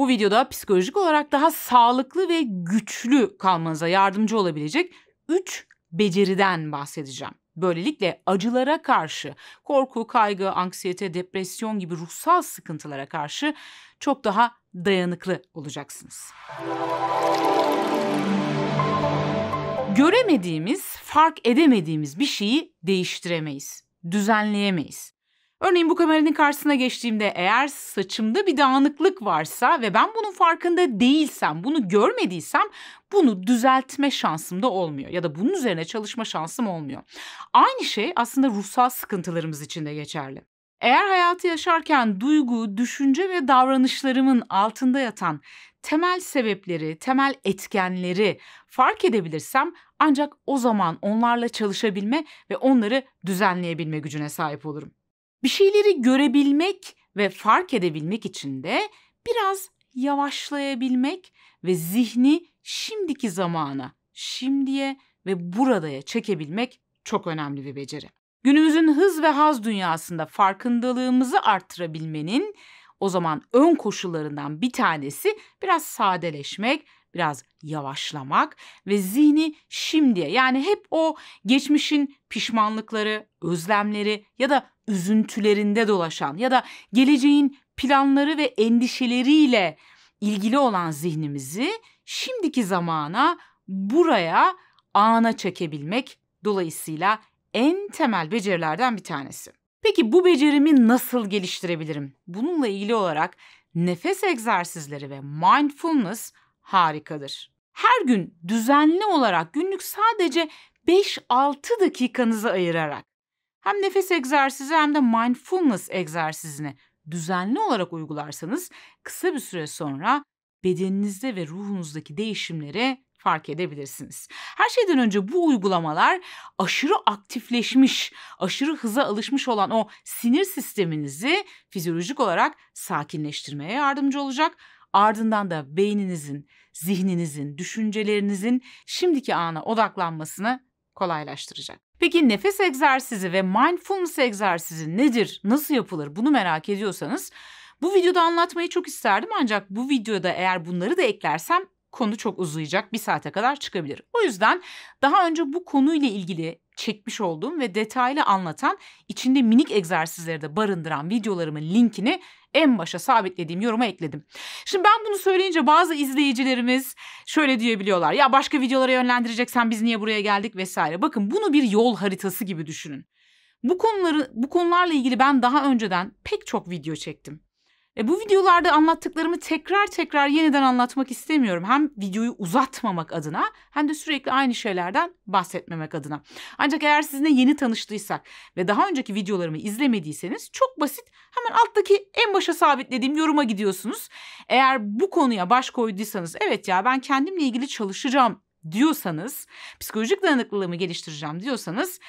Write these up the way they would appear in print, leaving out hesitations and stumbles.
bu videoda psikolojik olarak daha sağlıklı ve güçlü kalmanıza yardımcı olabilecek 3 beceriden bahsedeceğim. Böylelikle acılara karşı, korku, kaygı, anksiyete, depresyon gibi ruhsal sıkıntılara karşı çok daha dayanıklı olacaksınız. Göremediğimiz, fark edemediğimiz bir şeyi değiştiremeyiz, düzenleyemeyiz. Örneğin bu kameranın karşısına geçtiğimde eğer saçımda bir dağınıklık varsa ve ben bunun farkında değilsem, bunu görmediysem bunu düzeltme şansım da olmuyor ya da bunun üzerine çalışma şansım olmuyor. Aynı şey aslında ruhsal sıkıntılarımız için de geçerli. Eğer hayatı yaşarken duygu, düşünce ve davranışlarımın altında yatan temel sebepleri, temel etkenleri fark edebilirsem ancak o zaman onlarla çalışabilme ve onları düzenleyebilme gücüne sahip olurum. Bir şeyleri görebilmek ve fark edebilmek için de biraz yavaşlayabilmek ve zihni şimdiki zamana, şimdiye ve buradaya çekebilmek çok önemli bir beceri. Günümüzün hız ve haz dünyasında farkındalığımızı arttırabilmenin o zaman ön koşullarından bir tanesi biraz sadeleşmek, biraz yavaşlamak ve zihni şimdiye, yani hep o geçmişin pişmanlıkları, özlemleri ya da üzüntülerinde dolaşan ya da geleceğin planları ve endişeleriyle ilgili olan zihnimizi şimdiki zamana, buraya, ana çekebilmek dolayısıyla en temel becerilerden bir tanesi. Peki bu becerimi nasıl geliştirebilirim? Bununla ilgili olarak nefes egzersizleri ve mindfulness harikadır. Her gün düzenli olarak günlük sadece 5-6 dakikanızı ayırarak hem nefes egzersizi hem de mindfulness egzersizini düzenli olarak uygularsanız kısa bir süre sonra bedeninizde ve ruhunuzdaki değişimleri fark edebilirsiniz. Her şeyden önce bu uygulamalar aşırı aktifleşmiş, aşırı hıza alışmış olan o sinir sisteminizi fizyolojik olarak sakinleştirmeye yardımcı olacak. Ardından da beyninizin, zihninizin, düşüncelerinizin şimdiki ana odaklanmasını kolaylaştıracak. Peki nefes egzersizi ve mindfulness egzersizi nedir, nasıl yapılır, bunu merak ediyorsanız bu videoda anlatmayı çok isterdim ancak bu videoda eğer bunları da eklersem konu çok uzayacak, bir saate kadar çıkabilir. O yüzden daha önce bu konuyla ilgili çekmiş olduğum ve detaylı anlatan, içinde minik egzersizleri de barındıran videolarımın linkini en başa sabitlediğim yoruma ekledim. Şimdi ben bunu söyleyince bazı izleyicilerimiz şöyle diyebiliyorlar. Ya başka videolara yönlendireceksen biz niye buraya geldik vesaire. Bakın bunu bir yol haritası gibi düşünün. Bu konularla ilgili ben daha önceden pek çok video çektim. Bu videolarda anlattıklarımı tekrar yeniden anlatmak istemiyorum. Hem videoyu uzatmamak adına hem de sürekli aynı şeylerden bahsetmemek adına. Ancak eğer sizinle yeni tanıştıysak ve daha önceki videolarımı izlemediyseniz çok basit, hemen alttaki en başa sabitlediğim yoruma gidiyorsunuz. Eğer bu konuya baş koyduysanız, evet ya ben kendimle ilgili çalışacağım diyorsanız, psikolojik dayanıklılığımı geliştireceğim diyorsanız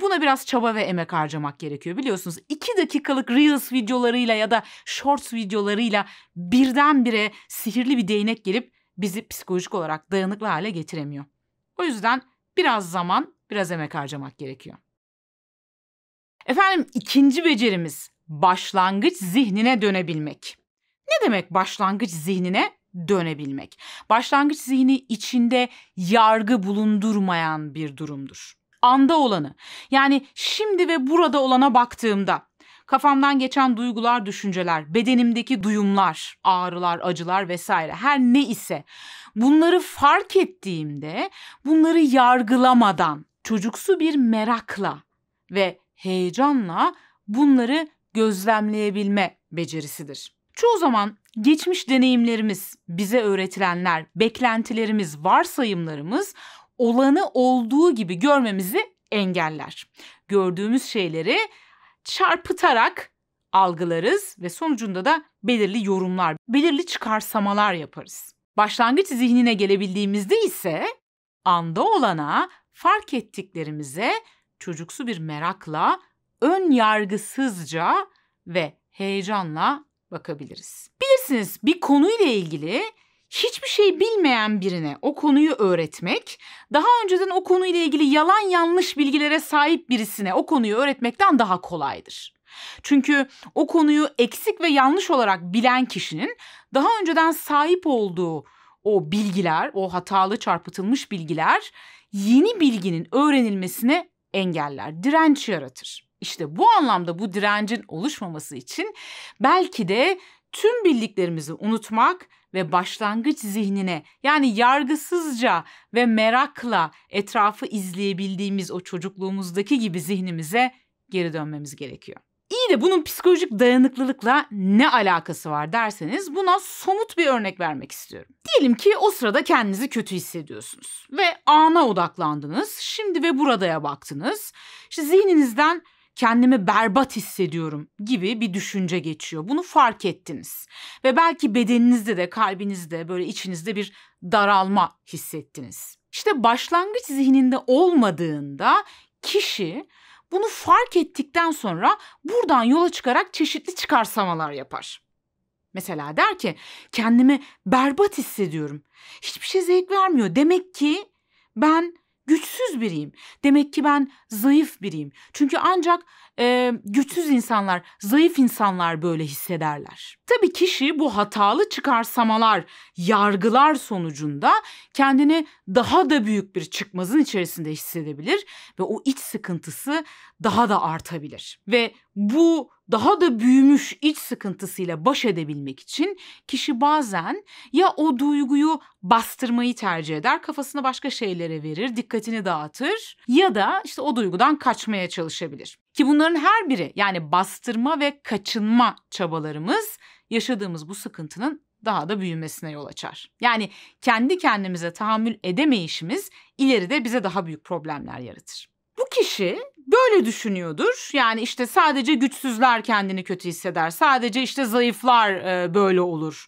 buna biraz çaba ve emek harcamak gerekiyor. Biliyorsunuz 2 dakikalık Reels videolarıyla ya da Shorts videolarıyla birdenbire sihirli bir değnek gelip bizi psikolojik olarak dayanıklı hale getiremiyor. O yüzden biraz zaman, biraz emek harcamak gerekiyor. Efendim, ikinci becerimiz başlangıç zihnine dönebilmek. Ne demek başlangıç zihnine dönebilmek? Başlangıç zihni içinde yargı bulundurmayan bir durumdur. Anda olanı, yani şimdi ve burada olana baktığımda kafamdan geçen duygular, düşünceler, bedenimdeki duyumlar, ağrılar, acılar vesaire her ne ise bunları fark ettiğimde bunları yargılamadan, çocuksu bir merakla ve heyecanla bunları gözlemleyebilme becerisidir. Çoğu zaman geçmiş deneyimlerimiz, bize öğretilenler, beklentilerimiz, varsayımlarımız olanı olduğu gibi görmemizi engeller. Gördüğümüz şeyleri çarpıtarak algılarız ve sonucunda da belirli yorumlar, belirli çıkarsamalar yaparız. Başlangıç zihnine gelebildiğimizde ise anda olana, fark ettiklerimize çocuksu bir merakla, ön yargısızca ve heyecanla bakabiliriz. Bilirsiniz, bir konuyla ilgili hiçbir şey bilmeyen birine o konuyu öğretmek, daha önceden o konuyla ilgili yalan yanlış bilgilere sahip birisine o konuyu öğretmekten daha kolaydır. Çünkü o konuyu eksik ve yanlış olarak bilen kişinin daha önceden sahip olduğu o bilgiler, o hatalı çarpıtılmış bilgiler yeni bilginin öğrenilmesine engeller, direnç yaratır. İşte bu anlamda bu direncin oluşmaması için belki de tüm bildiklerimizi unutmak ve başlangıç zihnine, yani yargısızca ve merakla etrafı izleyebildiğimiz o çocukluğumuzdaki gibi zihnimize geri dönmemiz gerekiyor. İyi de bunun psikolojik dayanıklılıkla ne alakası var derseniz buna somut bir örnek vermek istiyorum. Diyelim ki o sırada kendinizi kötü hissediyorsunuz ve ana odaklandınız, şimdi ve buradaya baktınız. İşte zihninizden kendimi berbat hissediyorum gibi bir düşünce geçiyor. Bunu fark ettiniz ve belki bedeninizde de kalbinizde böyle içinizde bir daralma hissettiniz. İşte başlangıç zihninde olmadığında kişi bunu fark ettikten sonra buradan yola çıkarak çeşitli çıkarsamalar yapar. Mesela der ki kendimi berbat hissediyorum. Hiçbir şey zevk vermiyor. Demek ki ben güçsüz biriyim. Demek ki ben zayıf biriyim. Çünkü ancak güçsüz insanlar, zayıf insanlar böyle hissederler. Tabii kişi bu hatalı çıkarsamalar, yargılar sonucunda kendini daha da büyük bir çıkmazın içerisinde hissedebilir ve o iç sıkıntısı daha da artabilir. Ve bu daha da büyümüş iç sıkıntısıyla baş edebilmek için kişi bazen ya o duyguyu bastırmayı tercih eder, kafasını başka şeylere verir, dikkatini dağıtır ya da işte o duygudan kaçmaya çalışabilir. Ki bunların her biri, yani bastırma ve kaçınma çabalarımız, yaşadığımız bu sıkıntının daha da büyümesine yol açar. Yani kendi kendimize tahammül edemeyişimiz ileride bize daha büyük problemler yaratır. Bu kişi böyle düşünüyordur. Yani işte sadece güçsüzler kendini kötü hisseder. Sadece işte zayıflar böyle olur.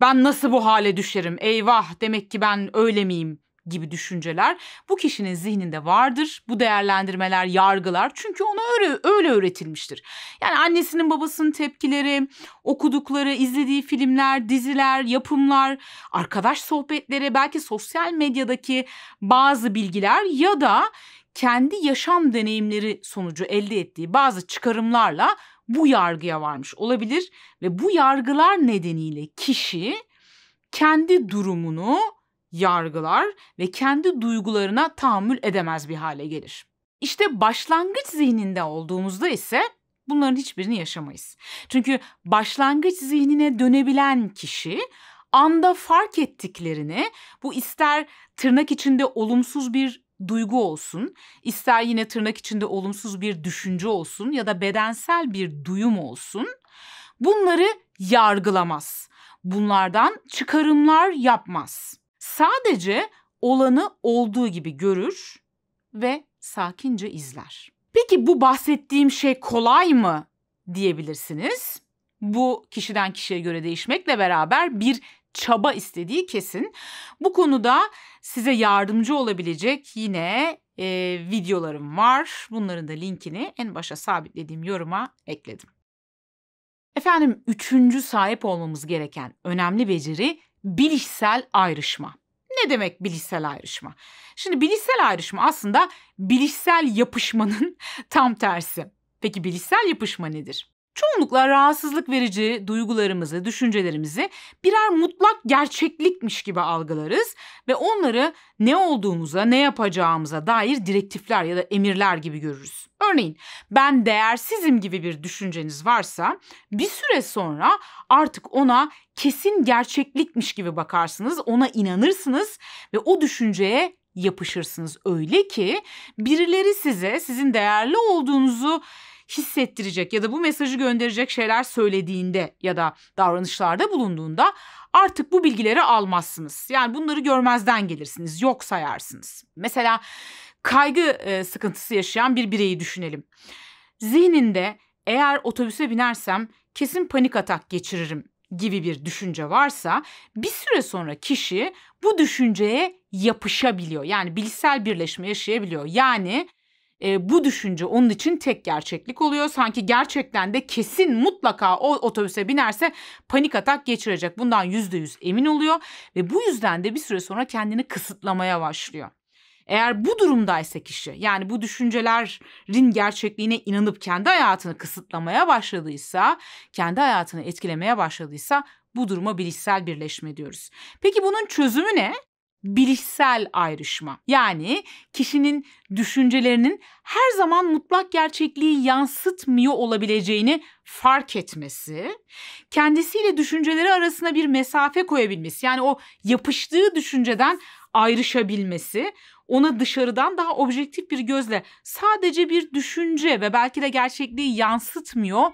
Ben nasıl bu hale düşerim? Eyvah, demek ki ben öyle miyim? Gibi düşünceler bu kişinin zihninde vardır. Bu değerlendirmeler, yargılar, çünkü ona öyle öğretilmiştir. Yani annesinin, babasının tepkileri, okudukları, izlediği filmler, diziler, yapımlar, arkadaş sohbetleri, belki sosyal medyadaki bazı bilgiler ya da kendi yaşam deneyimleri sonucu elde ettiği bazı çıkarımlarla bu yargıya varmış olabilir ve bu yargılar nedeniyle kişi kendi durumunu yargılar ve kendi duygularına tahammül edemez bir hale gelir. İşte başlangıç zihninde olduğumuzda ise bunların hiçbirini yaşamayız. Çünkü başlangıç zihnine dönebilen kişi anda fark ettiklerini, bu ister tırnak içinde olumsuz bir duygu olsun, ister yine tırnak içinde olumsuz bir düşünce olsun ya da bedensel bir duyum olsun, bunları yargılamaz. Bunlardan çıkarımlar yapmaz. Sadece olanı olduğu gibi görür ve sakince izler. Peki bu bahsettiğim şey kolay mı diyebilirsiniz? Bu kişiden kişiye göre değişmekle beraber bir çaba istediği kesin. Bu konuda size yardımcı olabilecek yine videolarım var. Bunların da linkini en başa sabitlediğim yoruma ekledim. Efendim, üçüncü sahip olmamız gereken önemli beceri bilişsel ayrışma. Ne demek bilişsel ayrışma? Şimdi bilişsel ayrışma aslında bilişsel yapışmanın tam tersi. Peki bilişsel yapışma nedir? Çoğunlukla rahatsızlık verici duygularımızı, düşüncelerimizi birer mutlak gerçeklikmiş gibi algılarız ve onları ne olduğumuza, ne yapacağımıza dair direktifler ya da emirler gibi görürüz. Örneğin ben değersizim gibi bir düşünceniz varsa bir süre sonra artık ona kesin gerçeklikmiş gibi bakarsınız, ona inanırsınız ve o düşünceye yapışırsınız. Öyle ki birileri size sizin değerli olduğunuzu hissettirecek ya da bu mesajı gönderecek şeyler söylediğinde ya da davranışlarda bulunduğunda artık bu bilgileri almazsınız. Yani bunları görmezden gelirsiniz, yok sayarsınız. Mesela kaygı sıkıntısı yaşayan bir bireyi düşünelim. Zihninde eğer otobüse binersem kesin panik atak geçiririm gibi bir düşünce varsa bir süre sonra kişi bu düşünceye yapışabiliyor. Yani bilişsel birleşme yaşayabiliyor. Yani bu düşünce onun için tek gerçeklik oluyor. Sanki gerçekten de kesin mutlaka o otobüse binerse panik atak geçirecek. Bundan %100 emin oluyor ve bu yüzden de bir süre sonra kendini kısıtlamaya başlıyor. Eğer bu durumdaysa kişi, yani bu düşüncelerin gerçekliğine inanıp kendi hayatını kısıtlamaya başladıysa, kendi hayatını etkilemeye başladıysa bu duruma bilişsel birleşme diyoruz. Peki bunun çözümü ne? Bilişsel ayrışma. Yani kişinin düşüncelerinin her zaman mutlak gerçekliği yansıtmıyor olabileceğini fark etmesi, kendisiyle düşünceleri arasında bir mesafe koyabilmesi, yani o yapıştığı düşünceden ayrışabilmesi, ona dışarıdan daha objektif bir gözle sadece bir düşünce ve belki de gerçekliği yansıtmıyor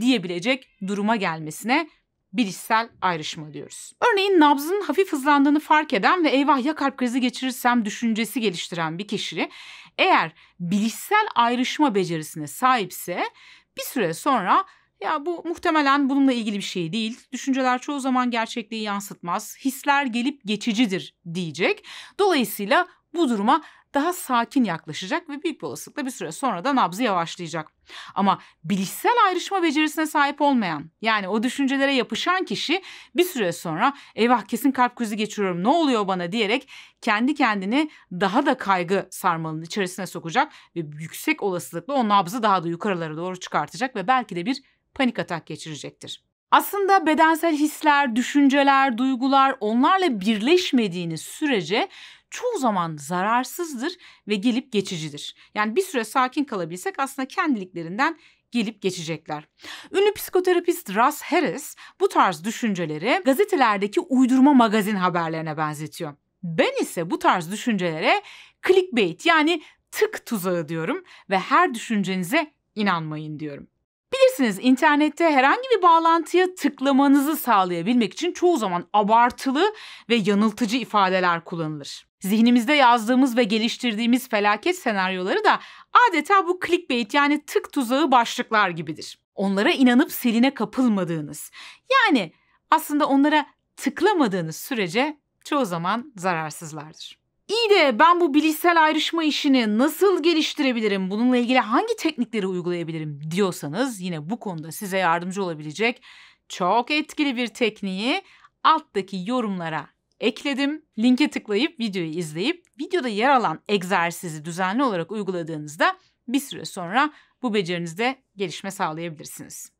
diyebilecek duruma gelmesine bilişsel ayrışma diyoruz. Örneğin nabzının hafif hızlandığını fark eden ve eyvah ya kalp krizi geçirirsem düşüncesi geliştiren bir kişi eğer bilişsel ayrışma becerisine sahipse bir süre sonra ya bu muhtemelen bununla ilgili bir şey değil, düşünceler çoğu zaman gerçekliği yansıtmaz, hisler gelip geçicidir diyecek. Dolayısıyla bu duruma daha sakin yaklaşacak ve büyük bir olasılıkla bir süre sonra da nabzı yavaşlayacak. Ama bilişsel ayrışma becerisine sahip olmayan, yani o düşüncelere yapışan kişi bir süre sonra eyvah kesin kalp krizi geçiriyorum ne oluyor bana diyerek kendi kendini daha da kaygı sarmalının içerisine sokacak ve yüksek olasılıkla o nabzı daha da yukarılara doğru çıkartacak ve belki de bir panik atak geçirecektir. Aslında bedensel hisler, düşünceler, duygular onlarla birleşmediğini sürece çoğu zaman zararsızdır ve gelip geçicidir. Yani bir süre sakin kalabilsek aslında kendiliklerinden gelip geçecekler. Ünlü psikoterapist Russ Harris bu tarz düşünceleri gazetelerdeki uydurma magazin haberlerine benzetiyor. Ben ise bu tarz düşüncelere clickbait, yani tık tuzağı diyorum ve her düşüncenize inanmayın diyorum. Bilirsiniz, internette herhangi bir bağlantıya tıklamanızı sağlayabilmek için çoğu zaman abartılı ve yanıltıcı ifadeler kullanılır. Zihnimizde yazdığımız ve geliştirdiğimiz felaket senaryoları da adeta bu clickbait, yani tık tuzağı başlıklar gibidir. Onlara inanıp seline kapılmadığınız, yani aslında onlara tıklamadığınız sürece çoğu zaman zararsızlardır. İyi de ben bu bilişsel ayrışma işini nasıl geliştirebilirim, bununla ilgili hangi teknikleri uygulayabilirim diyorsanız yine bu konuda size yardımcı olabilecek çok etkili bir tekniği alttaki yorumlara ekledim. Linke tıklayıp videoyu izleyip videoda yer alan egzersizi düzenli olarak uyguladığınızda bir süre sonra bu becerinizde gelişme sağlayabilirsiniz.